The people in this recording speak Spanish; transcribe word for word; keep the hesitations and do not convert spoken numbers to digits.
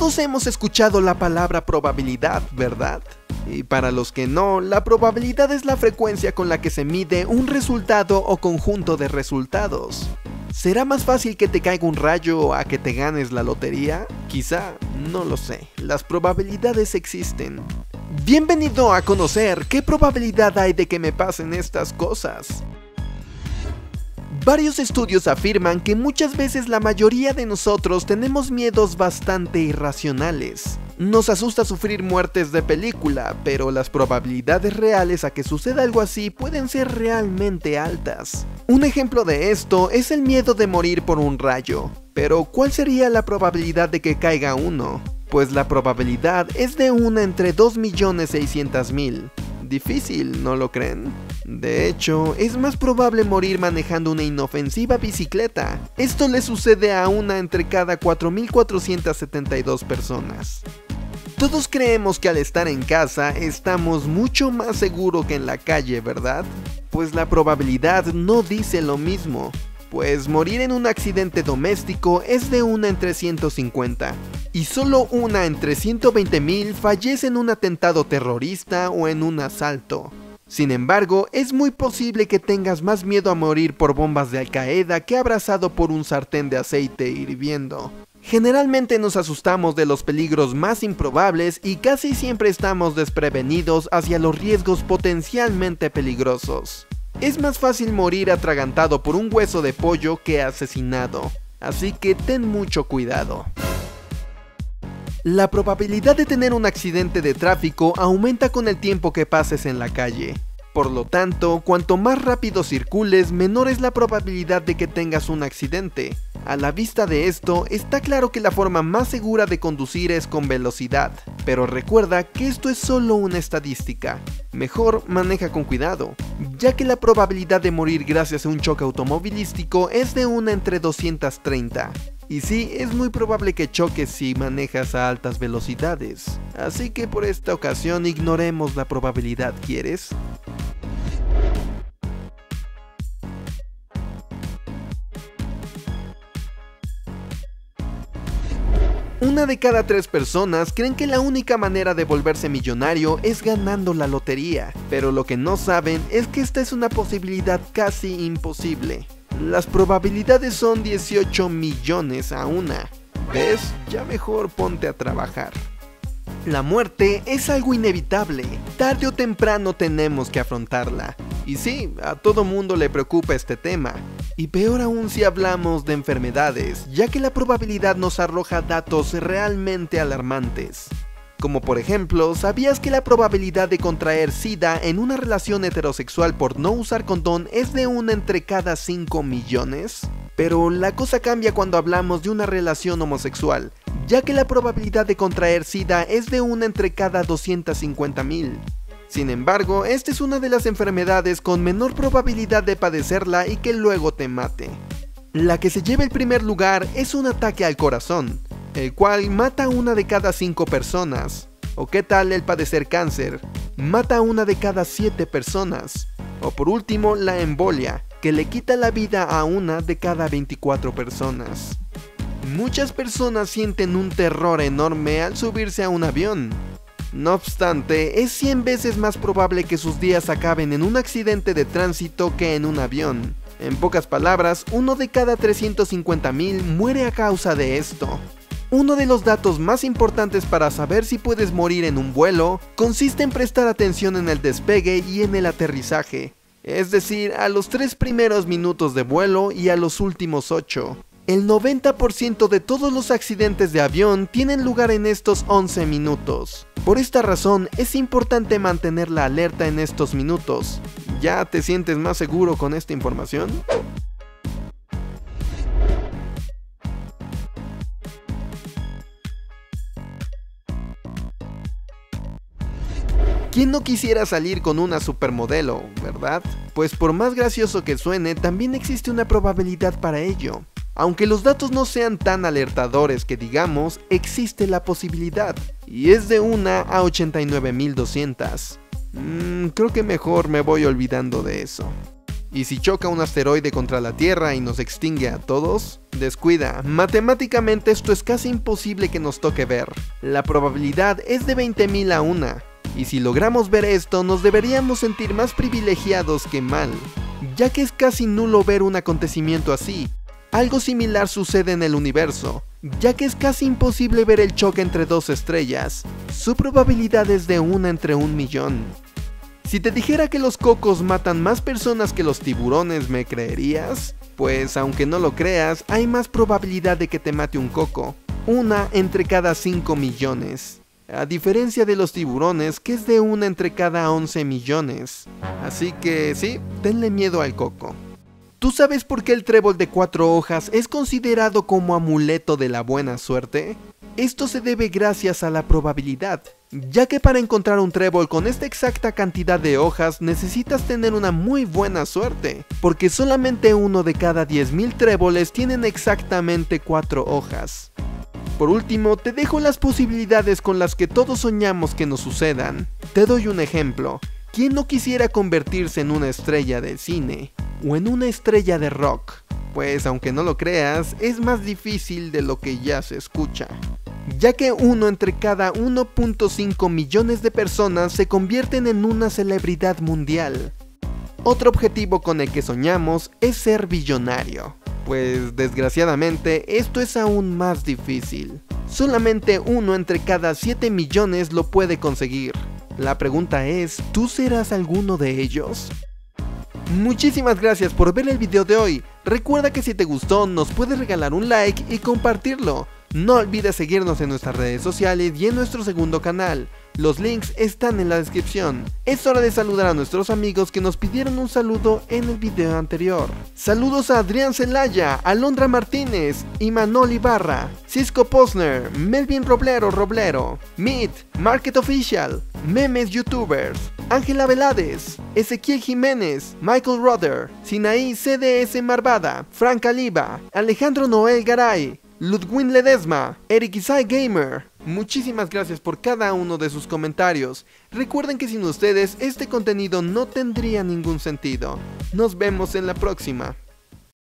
Todos hemos escuchado la palabra probabilidad, ¿verdad? Y para los que no, la probabilidad es la frecuencia con la que se mide un resultado o conjunto de resultados. ¿Será más fácil que te caiga un rayo a que te ganes la lotería? Quizá, no lo sé. Las probabilidades existen. Bienvenido a conocer qué probabilidad hay de que me pasen estas cosas. Varios estudios afirman que muchas veces la mayoría de nosotros tenemos miedos bastante irracionales. Nos asusta sufrir muertes de película, pero las probabilidades reales a que suceda algo así pueden ser realmente altas. Un ejemplo de esto es el miedo de morir por un rayo. Pero, ¿cuál sería la probabilidad de que caiga uno? Pues la probabilidad es de una entre dos millones seiscientos mil. Difícil, ¿no lo creen? De hecho, es más probable morir manejando una inofensiva bicicleta. Esto le sucede a una entre cada cuatro mil cuatrocientas setenta y dos personas. Todos creemos que al estar en casa estamos mucho más seguros que en la calle, ¿verdad? Pues la probabilidad no dice lo mismo. Pues morir en un accidente doméstico es de una entre ciento cincuenta. Y solo una entre ciento veinte mil fallece en un atentado terrorista o en un asalto. Sin embargo, es muy posible que tengas más miedo a morir por bombas de Al Qaeda que abrazado por un sartén de aceite hirviendo. Generalmente nos asustamos de los peligros más improbables y casi siempre estamos desprevenidos hacia los riesgos potencialmente peligrosos. Es más fácil morir atragantado por un hueso de pollo que asesinado, así que ten mucho cuidado. La probabilidad de tener un accidente de tráfico aumenta con el tiempo que pases en la calle. Por lo tanto, cuanto más rápido circules, menor es la probabilidad de que tengas un accidente. A la vista de esto, está claro que la forma más segura de conducir es con velocidad. Pero recuerda que esto es solo una estadística. Mejor maneja con cuidado, ya que la probabilidad de morir gracias a un choque automovilístico es de una entre doscientos treinta. Y sí, es muy probable que choques si manejas a altas velocidades. Así que por esta ocasión ignoremos la probabilidad, ¿quieres? Una de cada tres personas creen que la única manera de volverse millonario es ganando la lotería. Pero lo que no saben es que esta es una posibilidad casi imposible. Las probabilidades son dieciocho millones a una. ¿Ves? Ya mejor ponte a trabajar. La muerte es algo inevitable. Tarde o temprano tenemos que afrontarla. Y sí, a todo mundo le preocupa este tema. Y peor aún si hablamos de enfermedades, ya que la probabilidad nos arroja datos realmente alarmantes. Como por ejemplo, ¿sabías que la probabilidad de contraer SIDA en una relación heterosexual por no usar condón es de una entre cada cinco millones? Pero la cosa cambia cuando hablamos de una relación homosexual, ya que la probabilidad de contraer SIDA es de una entre cada doscientos cincuenta mil. Sin embargo, esta es una de las enfermedades con menor probabilidad de padecerla y que luego te mate. La que se lleva el primer lugar es un ataque al corazón, el cual mata a una de cada cinco personas. ¿O qué tal el padecer cáncer? Mata a una de cada siete personas. O por último, la embolia, que le quita la vida a una de cada veinticuatro personas. Muchas personas sienten un terror enorme al subirse a un avión. No obstante, es cien veces más probable que sus días acaben en un accidente de tránsito que en un avión. En pocas palabras, uno de cada trescientos cincuenta mil muere a causa de esto. Uno de los datos más importantes para saber si puedes morir en un vuelo consiste en prestar atención en el despegue y en el aterrizaje, es decir, a los tres primeros minutos de vuelo y a los últimos ocho. El noventa por ciento de todos los accidentes de avión tienen lugar en estos once minutos. Por esta razón es importante mantener la alerta en estos minutos. ¿Ya te sientes más seguro con esta información? ¿Quién no quisiera salir con una supermodelo, verdad? Pues por más gracioso que suene, también existe una probabilidad para ello. Aunque los datos no sean tan alertadores que digamos, existe la posibilidad. Y es de una a ochenta y nueve mil doscientos. Mm, creo que mejor me voy olvidando de eso. Y si choca un asteroide contra la Tierra y nos extingue a todos, descuida, matemáticamente esto es casi imposible que nos toque ver. La probabilidad es de veinte mil a una, y si logramos ver esto nos deberíamos sentir más privilegiados que mal, ya que es casi nulo ver un acontecimiento así. Algo similar sucede en el universo, ya que es casi imposible ver el choque entre dos estrellas. Su probabilidad es de una entre un millón. Si te dijera que los cocos matan más personas que los tiburones, ¿me creerías? Pues aunque no lo creas, hay más probabilidad de que te mate un coco, una entre cada cinco millones. A diferencia de los tiburones, que es de una entre cada once millones. Así que sí, tenle miedo al coco. ¿Tú sabes por qué el trébol de cuatro hojas es considerado como amuleto de la buena suerte? Esto se debe gracias a la probabilidad, ya que para encontrar un trébol con esta exacta cantidad de hojas necesitas tener una muy buena suerte, porque solamente uno de cada diez mil tréboles tienen exactamente cuatro hojas. Por último, te dejo las posibilidades con las que todos soñamos que nos sucedan. Te doy un ejemplo. ¿Quién no quisiera convertirse en una estrella de cine? ¿O en una estrella de rock? Pues aunque no lo creas, es más difícil de lo que ya se escucha, ya que uno entre cada uno punto cinco millones de personas se convierten en una celebridad mundial. Otro objetivo con el que soñamos es ser billonario, pues desgraciadamente esto es aún más difícil. Solamente uno entre cada siete millones lo puede conseguir. La pregunta es, ¿tú serás alguno de ellos? Muchísimas gracias por ver el video de hoy. Recuerda que si te gustó nos puedes regalar un like y compartirlo. No olvides seguirnos en nuestras redes sociales y en nuestro segundo canal. Los links están en la descripción. Es hora de saludar a nuestros amigos que nos pidieron un saludo en el video anterior. Saludos a Adrián Celaya, Alondra Martínez, Imanol Ibarra, Cisco Posner, Melvin Roblero Roblero, Meet, Market Official, Memes Youtubers, Ángela Velades, Ezequiel Jiménez, Michael Rother, Sinaí C D S Marvada, Frank Aliba, Alejandro Noel Garay, Ludwin Ledesma, Eric Isai Gamer. Muchísimas gracias por cada uno de sus comentarios. Recuerden que sin ustedes este contenido no tendría ningún sentido. Nos vemos en la próxima.